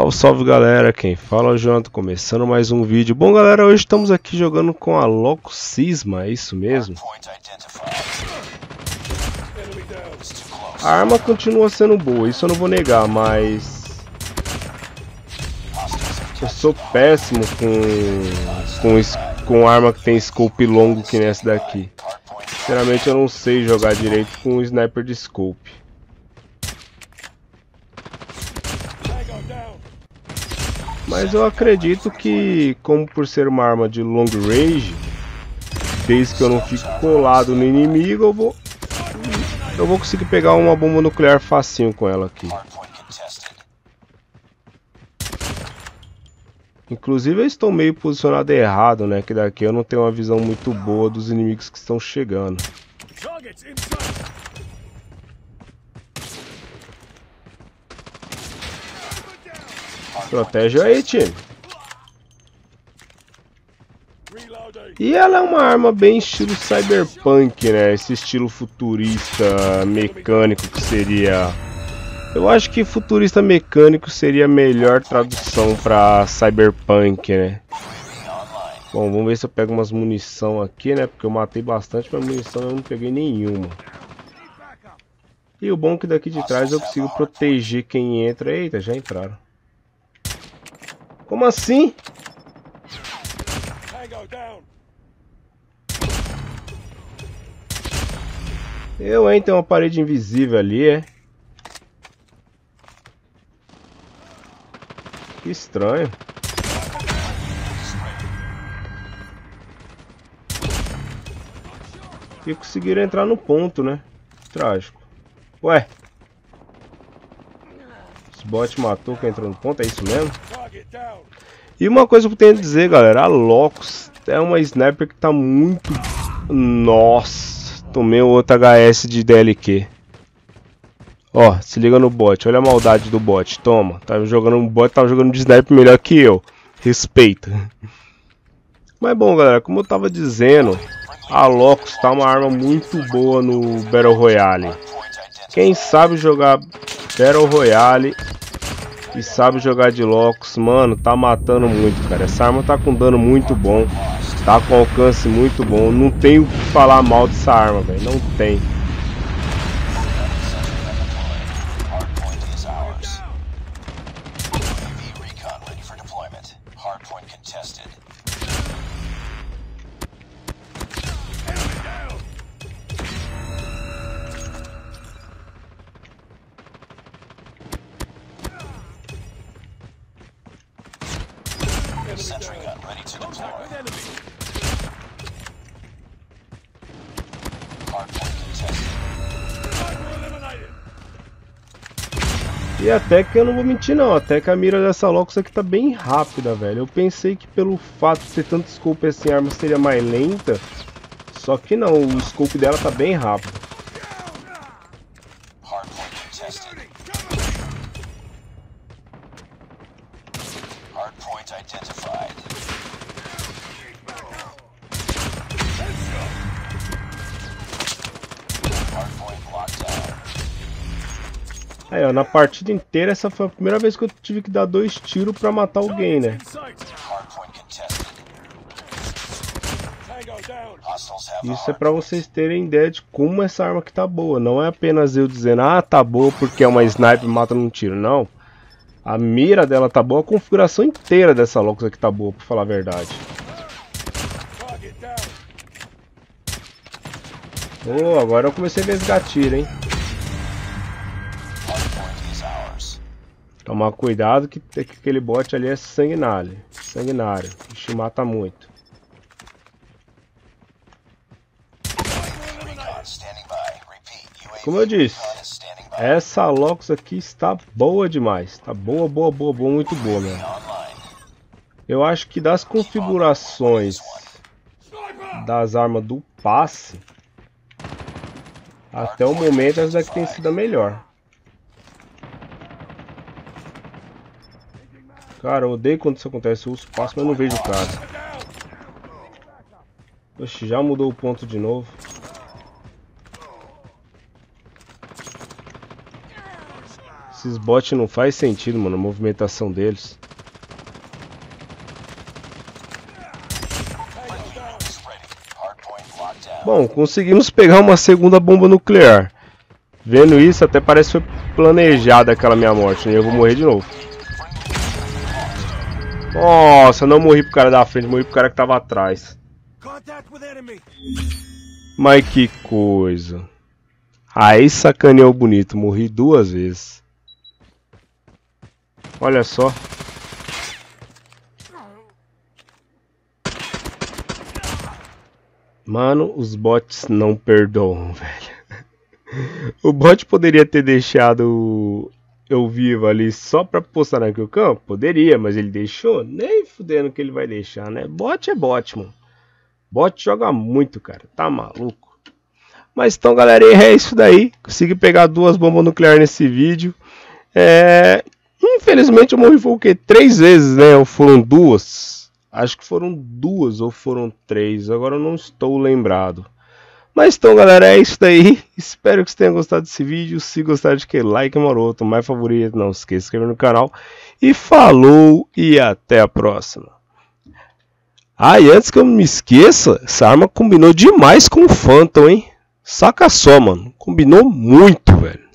Salve, salve galera, quem fala é o Jonathan, começando mais um vídeo. Bom galera, hoje estamos aqui jogando com a Locus Cisma, é isso mesmo? A arma continua sendo boa, isso eu não vou negar, mas eu sou péssimo com arma que tem scope longo que nessa daqui. Sinceramente eu não sei jogar direito com um sniper de scope. Mas eu acredito que, como por ser uma arma de long range, desde que eu não fique colado no inimigo, eu vou conseguir pegar uma bomba nuclear facinho com ela aqui. Inclusive eu estou meio posicionado errado, né? Que daqui eu não tenho uma visão muito boa dos inimigos que estão chegando. Protege aí, time. E ela é uma arma bem estilo cyberpunk, né? Esse estilo futurista mecânico que seria... Eu acho que futurista mecânico seria a melhor tradução para cyberpunk, né? Bom, vamos ver se eu pego umas munição aqui, né? Porque eu matei bastante, mas munição eu não peguei nenhuma. E o bom é que daqui de trás eu consigo proteger quem entra. Eita, já entraram. Como assim? Eu, hein? Tem uma parede invisível ali, é? Que estranho. E conseguiram entrar no ponto, né? Trágico. Ué. Esse bot matou quem entrou no ponto, é isso mesmo? E uma coisa que eu tenho a dizer, galera, a Locus é uma sniper que tá muito... Nossa, tomei outro HS de DLQ. Ó, se liga no bot, olha a maldade do bot, toma. Tava jogando um bot, tava jogando de sniper melhor que eu. Respeita. Mas bom, galera, como eu tava dizendo, a Locus tá uma arma muito boa no Battle Royale. Quem sabe jogar Battle Royale... E sabe jogar de Locus, mano, tá matando muito, cara. Essa arma tá com dano muito bom, tá com alcance muito bom. Não tem o que falar mal dessa arma, velho, não tem. E até que eu não vou mentir não, até que a mira dessa Locus aqui tá bem rápida, velho. Eu pensei que pelo fato de ter tanto scope assim, a arma seria mais lenta. Só que não, o scope dela tá bem rápido. Aí, ó, na partida inteira, essa foi a primeira vez que eu tive que dar 2 tiros pra matar alguém, né? Isso é pra vocês terem ideia de como essa arma aqui tá boa. Não é apenas eu dizendo, ah, tá boa porque é uma sniper e mata num tiro, não. A mira dela tá boa, a configuração inteira dessa Locus aqui tá boa, pra falar a verdade. Oh, agora eu comecei a vesgar tiro, hein? Tomar cuidado que aquele bot ali é sanguinário. Sanguinário. Ixi, mata muito. Como eu disse, essa Locus aqui está boa demais. Tá boa, boa, boa, boa, muito boa mesmo. Eu acho que das configurações das armas do passe, até o momento essa daqui tem sido a melhor. Cara, eu odeio quando isso acontece, eu uso passo, mas não vejo o caso. Oxe, já mudou o ponto de novo. Esses bots não faz sentido, mano, a movimentação deles. Bom, conseguimos pegar uma segunda bomba nuclear. Vendo isso, até parece que foi planejada aquela minha morte, né? Eu vou morrer de novo. Nossa, não morri pro cara da frente, morri pro cara que tava atrás. Mas que coisa. Aí sacaneou bonito, morri duas vezes. Olha só. Mano, os bots não perdoam, velho. O bot poderia ter deixado eu vivo ali só pra postar naquele campo? Poderia, mas ele deixou? Nem fudendo que ele vai deixar, né? Bot é bot, mano. Bot joga muito, cara. Tá maluco? Mas então, galera, é isso daí. Consegui pegar duas bombas nucleares nesse vídeo. Infelizmente, eu morri foi o quê? 3 vezes, né? Ou foram 2? Acho que foram 2 ou foram 3, agora eu não estou lembrado. Mas então, galera, é isso daí. Espero que vocês tenham gostado desse vídeo. Se gostar, de que like maroto, mais favorito, não esqueça de se inscrever no canal. E falou e até a próxima. Ah, e antes que eu me esqueça, essa arma combinou demais com o Phantom, hein? Saca só, mano. Combinou muito, velho.